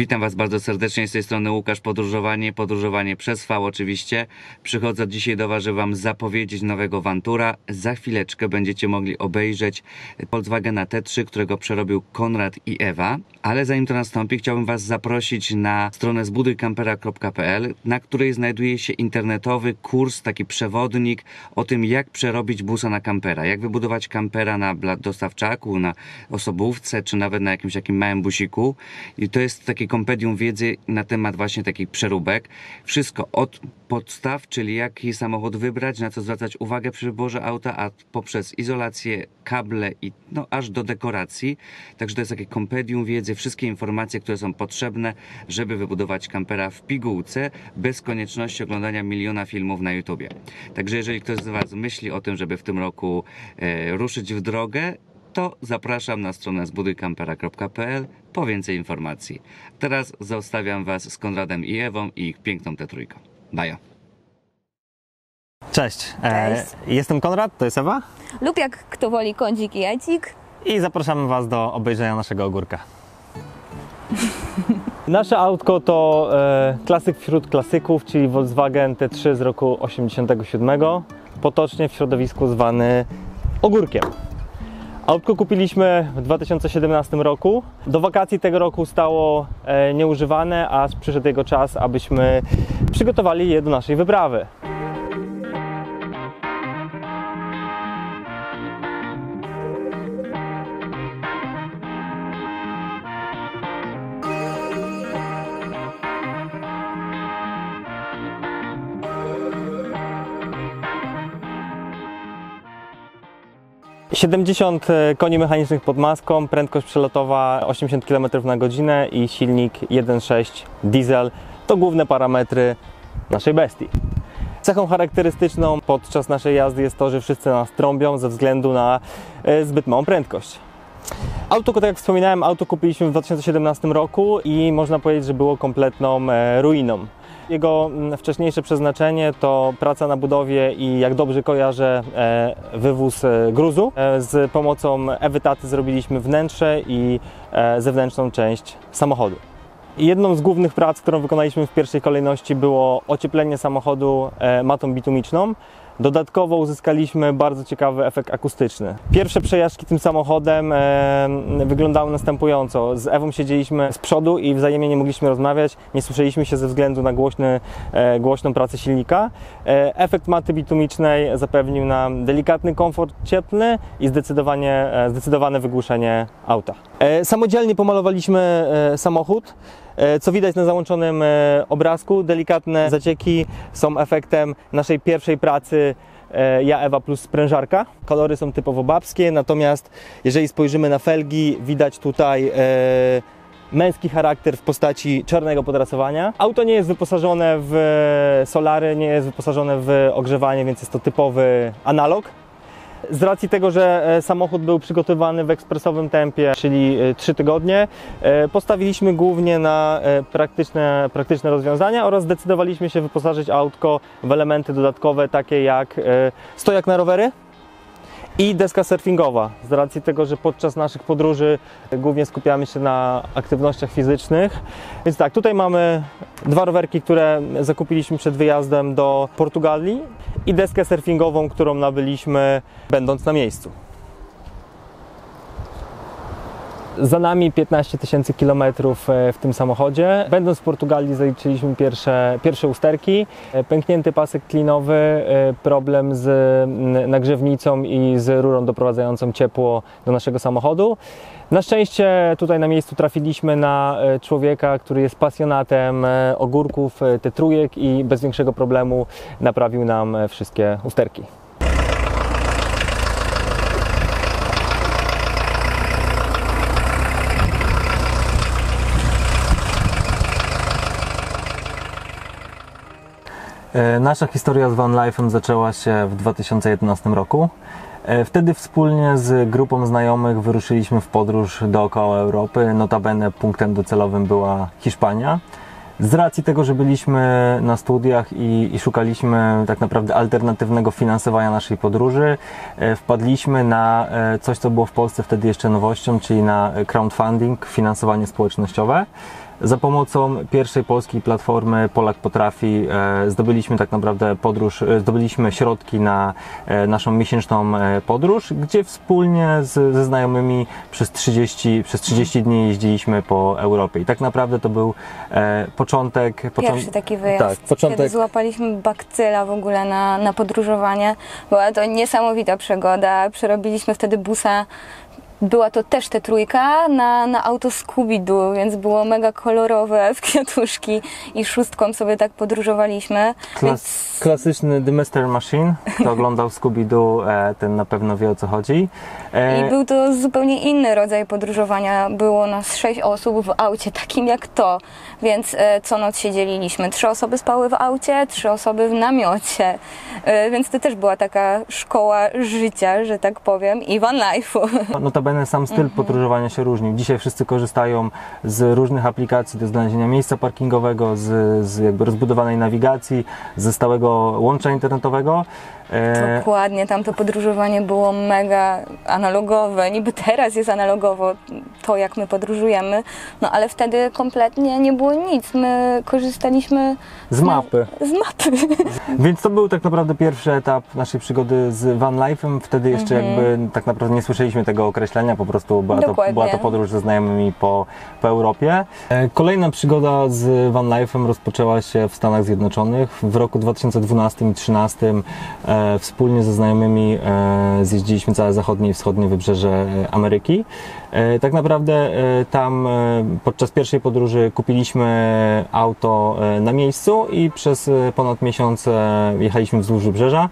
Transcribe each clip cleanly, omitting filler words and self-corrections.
Witam Was bardzo serdecznie, z tej strony Łukasz Podróżowanie, podróżowanie przez V oczywiście. Przychodzę dzisiaj do Was, żeby Wam zapowiedzieć nowego Vantura. Za chwileczkę będziecie mogli obejrzeć Volkswagena T3, którego przerobił Konrad i Ewa. Ale zanim to nastąpi, chciałbym Was zaprosić na stronę zbudycampera.pl, na której znajduje się internetowy kurs, taki przewodnik o tym, jak przerobić busa na kampera, jak wybudować kampera na dostawczaku, na osobówce, czy nawet na jakimś takim małym busiku. I to jest takie kompendium wiedzy na temat właśnie takich przeróbek. Wszystko od podstaw, czyli jaki samochód wybrać, na co zwracać uwagę przy wyborze auta, a poprzez izolację, kable i no aż do dekoracji. Także to jest takie kompendium wiedzy, wszystkie informacje, które są potrzebne, żeby wybudować kampera w pigułce, bez konieczności oglądania miliona filmów na YouTubie. Także jeżeli ktoś z Was myśli o tym, żeby w tym roku ruszyć w drogę, to zapraszam na stronę zbudujkampera.pl po więcej informacji. Teraz zostawiam Was z Konradem i Ewą i ich piękną T3. Bajo! Cześć! Jestem Konrad, to jest Ewa. Lub jak kto woli kądzik i jajcik. I zapraszamy Was do obejrzenia naszego ogórka. Nasze autko to klasyk wśród klasyków, czyli Volkswagen T3 z roku 1987, potocznie w środowisku zwany ogórkiem. Autko kupiliśmy w 2017 roku. Do wakacji tego roku stało nieużywane, a przyszedł jego czas, abyśmy przygotowali je do naszej wyprawy. . 70 koni mechanicznych pod maską, prędkość przelotowa 80 km na godzinę i silnik 1.6 diesel to główne parametry naszej bestii. Cechą charakterystyczną podczas naszej jazdy jest to, że wszyscy nas trąbią ze względu na zbyt małą prędkość. Auto, tak jak wspominałem, auto kupiliśmy w 2017 roku i można powiedzieć, że było kompletną ruiną. Jego wcześniejsze przeznaczenie to praca na budowie i, jak dobrze kojarzę, wywóz gruzu. Z pomocą Ewy taty zrobiliśmy wnętrze i zewnętrzną część samochodu. Jedną z głównych prac, którą wykonaliśmy w pierwszej kolejności, było ocieplenie samochodu matą bitumiczną. Dodatkowo uzyskaliśmy bardzo ciekawy efekt akustyczny. Pierwsze przejażdżki tym samochodem wyglądały następująco. Z Ewą siedzieliśmy z przodu i wzajemnie nie mogliśmy rozmawiać, nie słyszeliśmy się ze względu na głośną pracę silnika. Efekt maty bitumicznej zapewnił nam delikatny komfort cieplny i zdecydowane wygłuszenie auta. Samodzielnie pomalowaliśmy samochód. Co widać na załączonym obrazku, delikatne zacieki są efektem naszej pierwszej pracy ja, Ewa plus sprężarka. Kolory są typowo babskie, natomiast jeżeli spojrzymy na felgi, widać tutaj męski charakter w postaci czarnego podrasowania. Auto nie jest wyposażone w solary, nie jest wyposażone w ogrzewanie, więc jest to typowy analog. Z racji tego, że samochód był przygotowywany w ekspresowym tempie, czyli 3 tygodnie, postawiliśmy głównie na praktyczne rozwiązania oraz zdecydowaliśmy się wyposażyć autko w elementy dodatkowe, takie jak stojak na rowery i deska surfingowa. Z racji tego, że podczas naszych podróży głównie skupiamy się na aktywnościach fizycznych. Więc tak, tutaj mamy dwa rowerki, które zakupiliśmy przed wyjazdem do Portugalii i deskę surfingową, którą nabyliśmy będąc na miejscu. Za nami 15 tysięcy kilometrów w tym samochodzie. Będąc w Portugalii zaliczyliśmy pierwsze usterki, pęknięty pasek klinowy, problem z nagrzewnicą i z rurą doprowadzającą ciepło do naszego samochodu. Na szczęście tutaj na miejscu trafiliśmy na człowieka, który jest pasjonatem ogórków, T3 i bez większego problemu naprawił nam wszystkie usterki. Nasza historia z van life'em zaczęła się w 2011 roku. Wtedy wspólnie z grupą znajomych wyruszyliśmy w podróż dookoła Europy. Notabene punktem docelowym była Hiszpania. Z racji tego, że byliśmy na studiach i szukaliśmy tak naprawdę alternatywnego finansowania naszej podróży, wpadliśmy na coś, co było w Polsce wtedy jeszcze nowością, czyli na crowdfunding, finansowanie społecznościowe. Za pomocą pierwszej polskiej platformy Polak Potrafi zdobyliśmy tak naprawdę podróż, zdobyliśmy środki na naszą miesięczną podróż, gdzie wspólnie ze znajomymi przez 30 dni jeździliśmy po Europie. I tak naprawdę to był początek. Pierwszy taki wyjazd, tak, kiedy złapaliśmy bakcyla w ogóle na podróżowanie. Była to niesamowita przygoda. Przerobiliśmy wtedy busa. Była to też T3 na auto Scooby-Doo, więc było mega kolorowe, w kwiatuszki i szóstką sobie tak podróżowaliśmy. Klasyczny The Master Machine, kto oglądał Scooby-Doo, ten na pewno wie, o co chodzi. I był to zupełnie inny rodzaj podróżowania. Było nas 6 osób w aucie, takim jak to, więc co noc się dzieliliśmy. 3 osoby spały w aucie, 3 osoby w namiocie, więc to też była taka szkoła życia, że tak powiem, i van life'u. Sam styl podróżowania się różnił. Dzisiaj wszyscy korzystają z różnych aplikacji do znalezienia miejsca parkingowego, z jakby rozbudowanej nawigacji, ze stałego łącza internetowego. Dokładnie, tam to podróżowanie było mega analogowe. Niby teraz jest analogowo to, jak my podróżujemy, no ale wtedy kompletnie nie było nic. My korzystaliśmy z mapy. Więc to był tak naprawdę pierwszy etap naszej przygody z van life'em. Wtedy jeszcze jakby tak naprawdę nie słyszeliśmy tego określenia, po prostu była to podróż ze znajomymi po Europie. Kolejna przygoda z van life'em rozpoczęła się w Stanach Zjednoczonych. W roku 2012 i 2013 wspólnie ze znajomymi zjeździliśmy całe zachodnie i wschodnie wybrzeże Ameryki. Tak naprawdę tam podczas pierwszej podróży kupiliśmy auto na miejscu i przez ponad miesiąc jechaliśmy wzdłuż wybrzeża.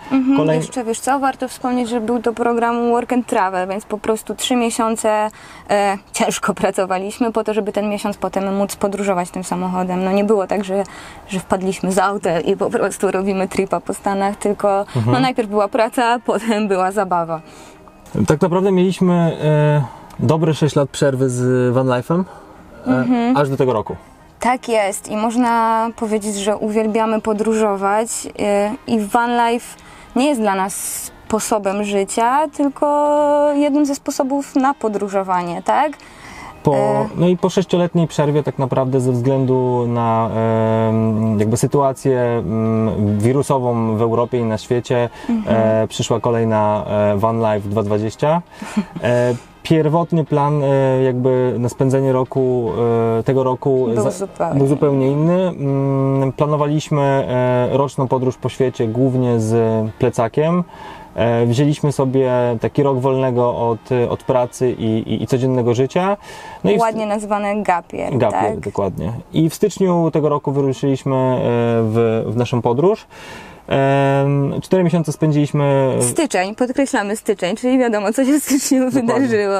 Jeszcze wiesz co, warto wspomnieć, że był to program Work and Travel, więc po prostu 3 miesiące ciężko pracowaliśmy po to, żeby ten miesiąc potem móc podróżować tym samochodem. No nie było tak, że wpadliśmy z autem i po prostu robimy tripa po Stanach, tylko no najpierw była praca, potem była zabawa. Tak naprawdę mieliśmy dobre 6 lat przerwy z van life'em, aż do tego roku. Tak jest i można powiedzieć, że uwielbiamy podróżować i van life nie jest dla nas sposobem życia, tylko jednym ze sposobów na podróżowanie, tak? No i po 6-letniej przerwie tak naprawdę ze względu na jakby sytuację wirusową w Europie i na świecie przyszła kolejna Van Life 220. Pierwotny plan jakby na spędzenie tego roku był zupełnie inny. Planowaliśmy roczną podróż po świecie głównie z plecakiem. Wzięliśmy sobie taki rok wolnego od pracy i codziennego życia. No ładnie nazwane gapier. Gapier, tak? Dokładnie. I w styczniu tego roku wyruszyliśmy w naszą podróż. 4 miesiące spędziliśmy... Styczeń, podkreślamy styczeń, czyli wiadomo, co się w styczniu wydarzyło.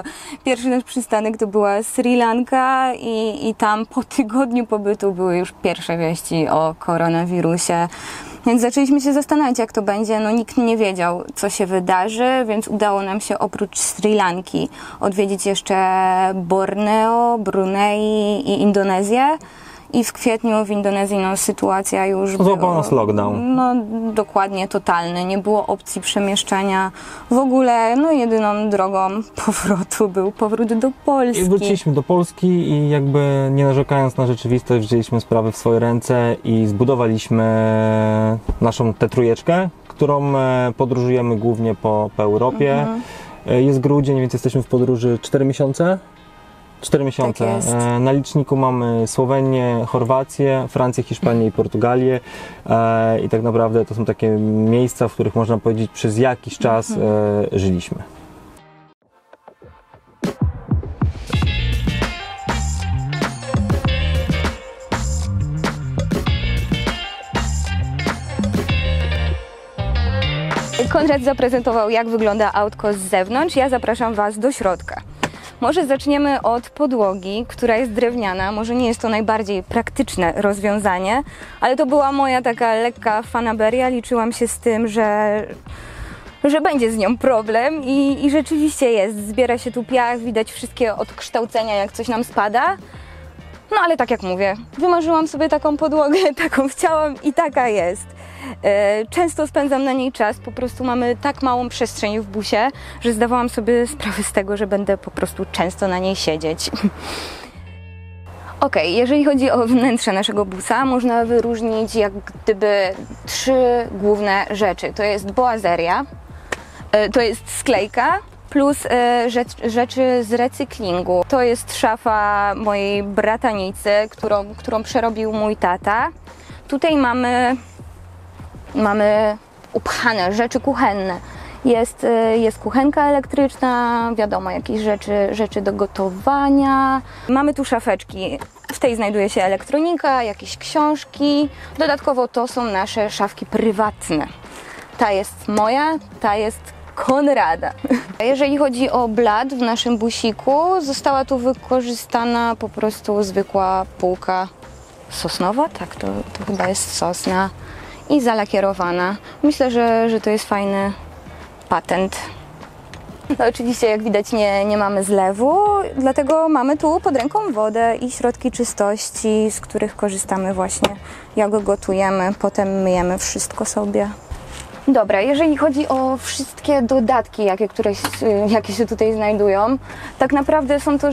Pierwszy nasz przystanek to była Sri Lanka i tam po tygodniu pobytu były już pierwsze wieści o koronawirusie. Więc zaczęliśmy się zastanawiać, jak to będzie. No nikt nie wiedział, co się wydarzy, więc udało nam się oprócz Sri Lanki odwiedzić jeszcze Borneo, Brunei i Indonezję. I w kwietniu w Indonezji no, sytuacja już złapał nas lockdown. No dokładnie, totalny. Nie było opcji przemieszczania w ogóle. No jedyną drogą powrotu był powrót do Polski. I wróciliśmy do Polski i jakby nie narzekając na rzeczywistość, wzięliśmy sprawy w swoje ręce i zbudowaliśmy naszą T3, którą podróżujemy głównie po Europie. Jest grudzień, więc jesteśmy w podróży 4 miesiące. 4 miesiące. Tak na liczniku mamy Słowenię, Chorwację, Francję, Hiszpanię i Portugalię. I tak naprawdę to są takie miejsca, w których można powiedzieć przez jakiś czas żyliśmy. Konrad zaprezentował, jak wygląda autko z zewnątrz. Ja zapraszam Was do środka. Może zaczniemy od podłogi, która jest drewniana. Może nie jest to najbardziej praktyczne rozwiązanie, ale to była moja taka lekka fanaberia. Liczyłam się z tym, że będzie z nią problem i rzeczywiście jest. Zbiera się tu piach, widać wszystkie odkształcenia, jak coś nam spada. No ale tak jak mówię, wymarzyłam sobie taką podłogę, taką chciałam i taka jest. Często spędzam na niej czas, po prostu mamy tak małą przestrzeń w busie, że zdawałam sobie sprawę z tego, że będę po prostu często na niej siedzieć. Ok, jeżeli chodzi o wnętrze naszego busa, można wyróżnić jak gdyby 3 główne rzeczy. To jest boazeria, to jest sklejka plus rzeczy z recyklingu. To jest szafa mojej bratanicy, którą przerobił mój tata. Tutaj mamy upchane rzeczy kuchenne. Jest kuchenka elektryczna, wiadomo, jakieś rzeczy do gotowania. Mamy tu szafeczki. W tej znajduje się elektronika, jakieś książki. Dodatkowo to są nasze szafki prywatne. Ta jest moja, ta jest Konrada. Jeżeli chodzi o blat w naszym busiku, została tu wykorzystana po prostu zwykła półka sosnowa. Tak, to chyba jest sosna i zalakierowana. Myślę, że to jest fajny patent. No oczywiście, jak widać, nie mamy zlewu, dlatego mamy tu pod ręką wodę i środki czystości, z których korzystamy właśnie, jak go gotujemy, potem myjemy wszystko sobie. Dobra, jeżeli chodzi o wszystkie dodatki, jakie się tutaj znajdują, tak naprawdę są to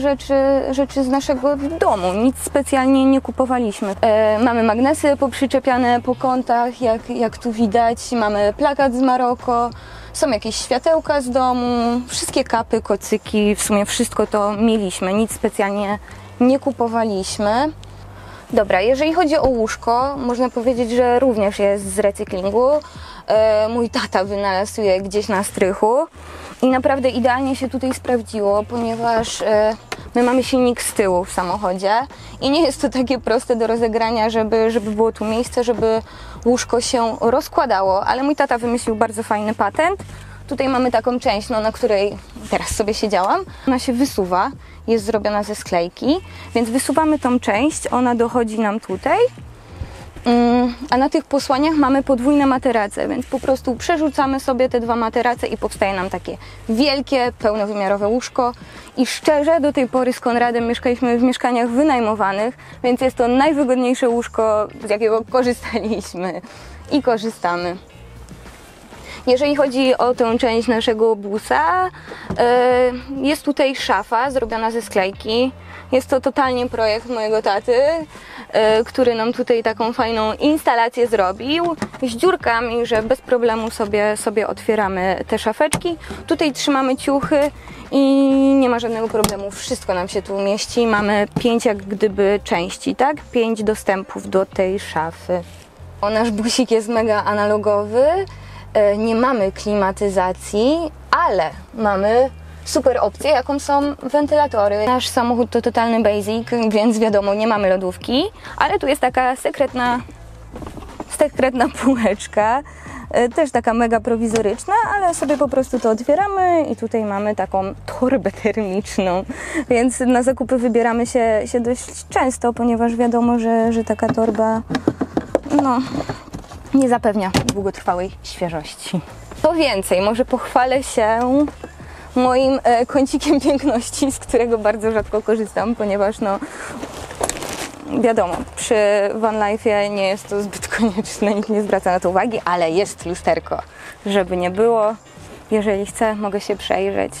rzeczy z naszego domu, nic specjalnie nie kupowaliśmy. Mamy magnesy poprzyczepiane po kątach, jak tu widać, mamy plakat z Maroko, są jakieś światełka z domu, wszystkie kapy, kocyki, w sumie wszystko to mieliśmy, nic specjalnie nie kupowaliśmy. Dobra, jeżeli chodzi o łóżko, można powiedzieć, że również jest z recyklingu. Mój tata wynalazł je gdzieś na strychu i naprawdę idealnie się tutaj sprawdziło, ponieważ my mamy silnik z tyłu w samochodzie i nie jest to takie proste do rozegrania, żeby było tu miejsce, żeby łóżko się rozkładało, ale mój tata wymyślił bardzo fajny patent. Tutaj mamy taką część, na której teraz sobie siedziałam. Ona się wysuwa, jest zrobiona ze sklejki, więc wysuwamy tą część, ona dochodzi nam tutaj. A na tych posłaniach mamy podwójne materace, więc po prostu przerzucamy sobie te 2 materace i powstaje nam takie wielkie, pełnowymiarowe łóżko. I szczerze, do tej pory z Konradem mieszkaliśmy w mieszkaniach wynajmowanych, więc jest to najwygodniejsze łóżko, z jakiego korzystaliśmy i korzystamy. Jeżeli chodzi o tę część naszego busa, jest tutaj szafa zrobiona ze sklejki. Jest to totalnie projekt mojego taty, który nam tutaj taką fajną instalację zrobił z dziurkami, że bez problemu sobie otwieramy te szafeczki. Tutaj trzymamy ciuchy i nie ma żadnego problemu, wszystko nam się tu mieści. Mamy 5 jak gdyby części, tak? 5 dostępów do tej szafy. O, nasz busik jest mega analogowy. Nie mamy klimatyzacji, ale mamy super opcję, jaką są wentylatory. Nasz samochód to totalny basic, więc wiadomo, nie mamy lodówki, ale tu jest taka sekretna półeczka, też taka mega prowizoryczna, ale sobie po prostu to otwieramy i tutaj mamy taką torbę termiczną, więc na zakupy wybieramy się dość często, ponieważ wiadomo, że taka torba, no, nie zapewnia długotrwałej świeżości. Co więcej, może pochwalę się moim kącikiem piękności, z którego bardzo rzadko korzystam, ponieważ no wiadomo, przy vanlife'ie nie jest to zbyt konieczne, nikt nie zwraca na to uwagi, ale jest lusterko, żeby nie było. Jeżeli chcę, mogę się przejrzeć.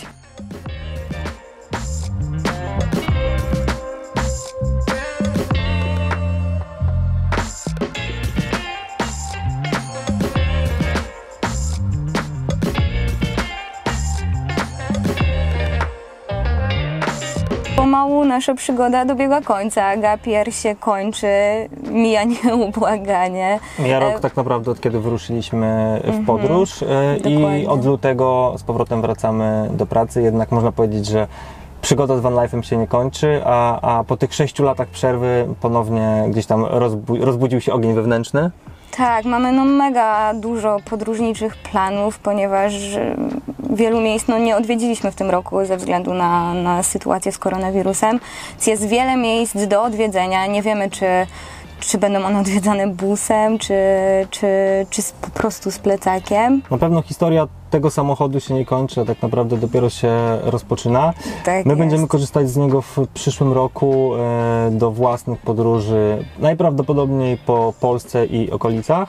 Pomału nasza przygoda dobiega końca, gapier się kończy, mija nieubłaganie. Mija rok tak naprawdę, od kiedy wyruszyliśmy w podróż i od lutego z powrotem wracamy do pracy, jednak można powiedzieć, że przygoda z vanlife'em się nie kończy, a po tych 6 latach przerwy ponownie gdzieś tam rozbudził się ogień wewnętrzny. Tak, mamy no mega dużo podróżniczych planów, ponieważ wielu miejsc no nie odwiedziliśmy w tym roku ze względu na sytuację z koronawirusem. Jest wiele miejsc do odwiedzenia, nie wiemy czy będą one odwiedzane busem, czy po prostu z plecakiem. Na pewno historia tego samochodu się nie kończy, a tak naprawdę dopiero się rozpoczyna. Tak, my będziemy korzystać z niego w przyszłym roku do własnych podróży, najprawdopodobniej po Polsce i okolicach.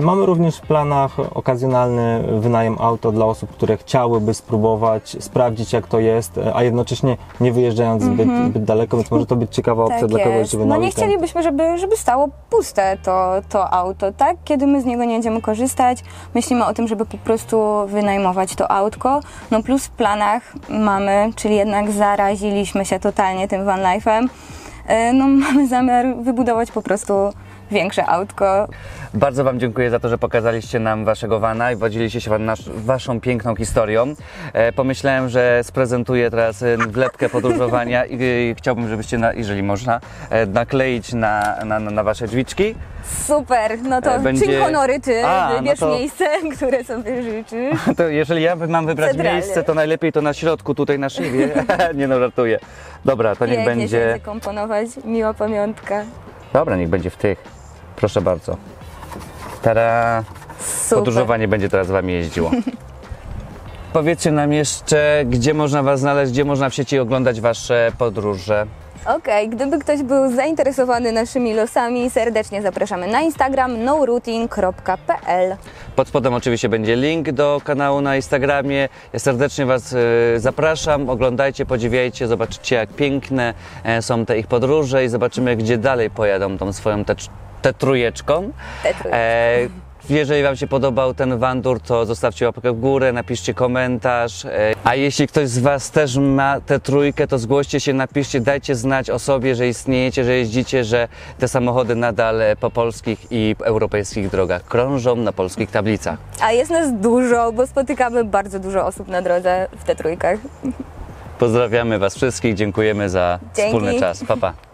Mamy również w planach okazjonalny wynajem auta dla osób, które chciałyby spróbować, sprawdzić jak to jest, a jednocześnie nie wyjeżdżając zbyt daleko, więc może to być ciekawa opcja dla kogoś, żeby nie chcielibyśmy, żeby stało puste to auto, tak? Kiedy my z niego nie będziemy korzystać, myślimy o tym, żeby po prostu wynajmować to autko, no plus w planach mamy, czyli jednak zaraziliśmy się totalnie tym van life'em, no mamy zamiar wybudować po prostu większe autko. Bardzo Wam dziękuję za to, że pokazaliście nam Waszego vana i podzieliliście się Waszą piękną historią. Pomyślałem, że sprezentuję teraz wlepkę podróżowania i chciałbym, żebyście, jeżeli można, nakleić na Wasze drzwiczki. Super, no to czyń honory, Ty wybierz miejsce, które sobie życzysz. To jeżeli ja mam wybrać miejsce, to najlepiej to na środku, tutaj na szywie. Nie no, żartuję. Dobra, to niech będzie... Pięknie się zakomponować, miła pamiątka. Dobra, niech będzie w tych. Proszę bardzo. Tada! Super. Podróżowanie będzie teraz z Wami jeździło. Powiedzcie nam jeszcze, gdzie można Was znaleźć, gdzie można w sieci oglądać Wasze podróże. Okej, gdyby ktoś był zainteresowany naszymi losami, serdecznie zapraszamy na Instagram noroutine.pl. Pod spodem oczywiście będzie link do kanału na Instagramie. Ja serdecznie Was zapraszam, oglądajcie, podziwiajcie, zobaczycie jak piękne są te ich podróże i zobaczymy gdzie dalej pojadą tą swoją T3. Jeżeli Wam się podobał ten wandur, to zostawcie łapkę w górę, napiszcie komentarz. A jeśli ktoś z Was też ma T3, to zgłoście się, napiszcie, dajcie znać o sobie, że istniejecie, że jeździcie, że te samochody nadal po polskich i europejskich drogach krążą na polskich tablicach. A jest nas dużo, bo spotykamy bardzo dużo osób na drodze w T3. Pozdrawiamy Was wszystkich, dziękujemy za wspólny czas. Pa, pa.